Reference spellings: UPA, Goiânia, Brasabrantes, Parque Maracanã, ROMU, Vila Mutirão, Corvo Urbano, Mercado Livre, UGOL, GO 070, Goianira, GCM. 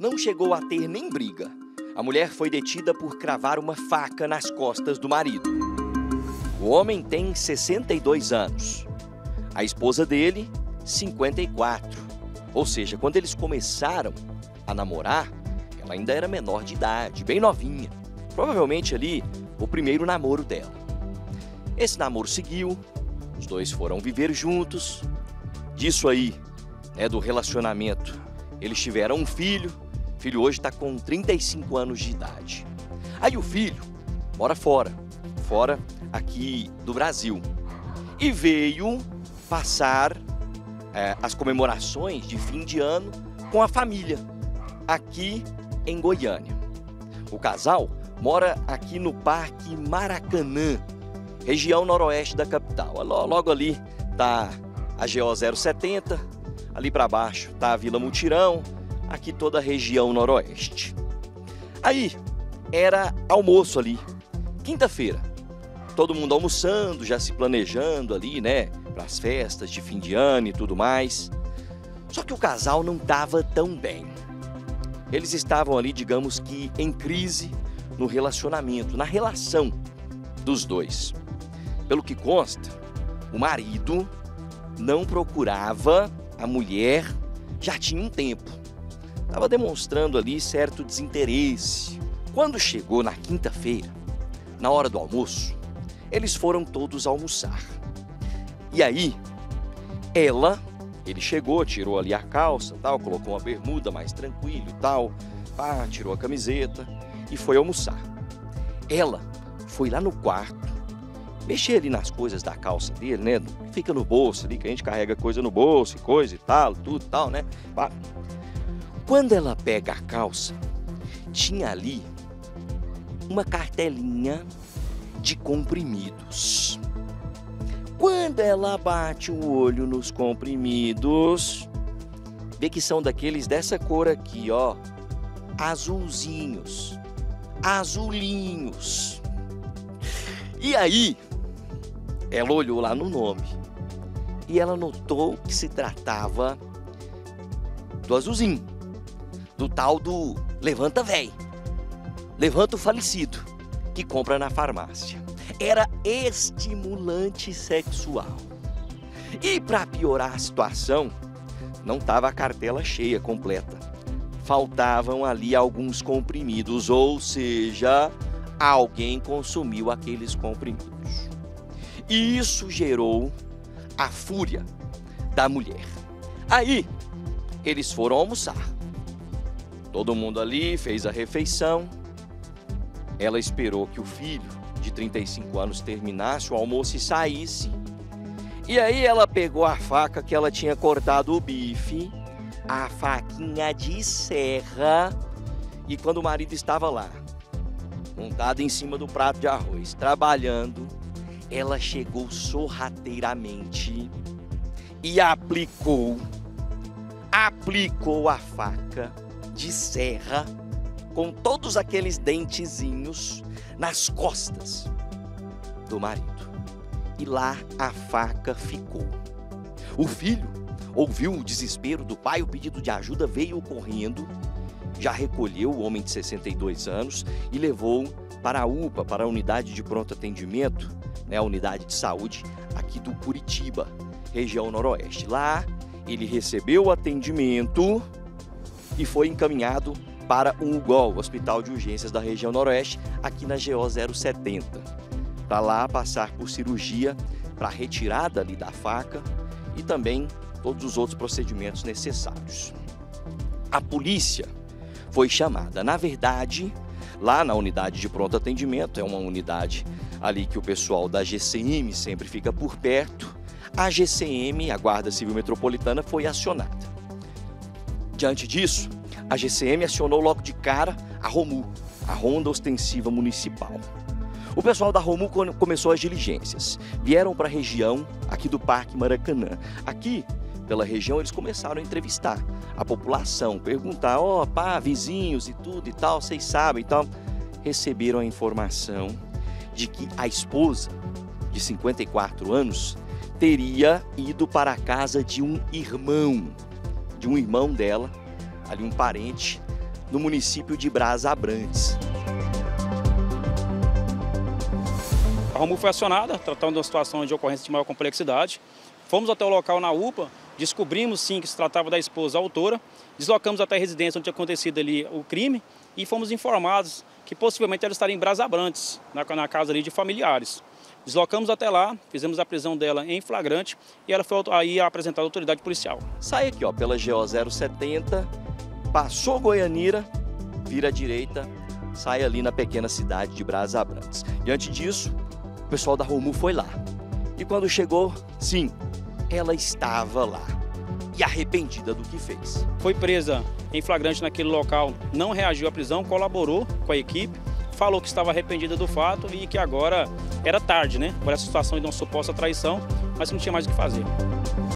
não chegou a ter nem briga. A mulher foi detida por cravar uma faca nas costas do marido. O homem tem 62 anos. A esposa dele, 54. Ou seja, quando eles começaram a namorar, ela ainda era menor de idade, bem novinha. Provavelmente ali, o primeiro namoro dela. Esse namoro seguiu, os dois foram viver juntos. Disso aí, né, do relacionamento, eles tiveram um filho. O filho hoje está com 35 anos de idade. Aí o filho mora fora aqui do Brasil. E veio passar as comemorações de fim de ano com a família, aqui em Goiânia. O casal mora aqui no Parque Maracanã, região noroeste da capital. Logo ali está a GO 070, ali para baixo está a Vila Mutirão, aqui toda a região noroeste. Aí era almoço ali, quinta-feira, todo mundo almoçando, já se planejando ali, né, para as festas de fim de ano e tudo mais. Só que o casal não estava tão bem. Eles estavam ali, digamos que, em crise no relacionamento, na relação dos dois. Pelo que consta, o marido não procurava a mulher já tinha um tempo. Estava demonstrando ali certo desinteresse. Quando chegou na quinta-feira, na hora do almoço, eles foram todos almoçar. E aí, ele chegou, tirou ali a calça, tal, colocou uma bermuda mais tranquilo e tal, pá, tirou a camiseta e foi almoçar. Ela foi lá no quarto, mexer ali nas coisas da calça dele, né? Fica no bolso ali, que a gente carrega coisa no bolso, coisa e tal, tudo e tal, né? Pá. Quando ela pega a calça, tinha ali uma cartelinha de comprimidos. Quando ela bate o olho nos comprimidos, vê que são daqueles dessa cor aqui, ó, azulzinhos, azulinhos. E aí, ela olhou lá no nome e ela notou que se tratava do azulzinho, do tal do levanta véi, levanta o falecido, que compra na farmácia. Era estimulante sexual. E para piorar a situação, não estava a cartela cheia, completa. Faltavam ali alguns comprimidos, ou seja, alguém consumiu aqueles comprimidos. E isso gerou a fúria da mulher. Aí, eles foram almoçar. Todo mundo ali fez a refeição. Ela esperou que o filho de 35 anos terminasse o almoço e saísse. E aí ela pegou a faca que ela tinha cortado o bife, a faquinha de serra, e quando o marido estava lá, montado em cima do prato de arroz, trabalhando, ela chegou sorrateiramente e aplicou a faca de serra com todos aqueles dentezinhos nas costas do marido. E lá a faca ficou. O filho ouviu o desespero do pai, o pedido de ajuda, veio correndo, já recolheu o homem de 62 anos e levou para a UPA, para a unidade de pronto atendimento, né, a unidade de saúde aqui do Curitiba, região noroeste. Lá ele recebeu o atendimento e foi encaminhado para o UGOL, Hospital de Urgências da região noroeste, aqui na GO 070, para lá passar por cirurgia para retirada ali da faca e também todos os outros procedimentos necessários. A polícia foi chamada. Na verdade, lá na unidade de pronto atendimento, é uma unidade ali que o pessoal da GCM sempre fica por perto, a GCM, a Guarda Civil Metropolitana, foi acionada. Diante disso, a GCM acionou logo de cara a ROMU, a Ronda Ostensiva Municipal. O pessoal da ROMU começou as diligências. Vieram para a região aqui do Parque Maracanã. Aqui, pela região, eles começaram a entrevistar a população, perguntar, ó, pá, vizinhos e tudo e tal, vocês sabem e tal. Receberam a informação de que a esposa, de 54 anos, teria ido para a casa de um irmão dela, ali um parente, no município de Brasabrantes. A ROMU foi acionada, tratando de uma situação de ocorrência de maior complexidade. Fomos até o local na UPA, descobrimos sim que se tratava da esposa autora, deslocamos até a residência onde tinha acontecido ali o crime e fomos informados que possivelmente ela estaria em Brasabrantes, na casa ali de familiares. Deslocamos até lá, fizemos a prisão dela em flagrante e ela foi aí apresentada à autoridade policial. Sai aqui ó, pela GO 070, passou Goianira, vira à direita, sai ali na pequena cidade de Brasabrantes. Diante disso, o pessoal da ROMU foi lá e quando chegou, sim, ela estava lá e arrependida do que fez. Foi presa em flagrante naquele local, não reagiu à prisão, colaborou com a equipe, falou que estava arrependida do fato e que agora era tarde, né? Por essa situação de uma suposta traição, mas não tinha mais o que fazer.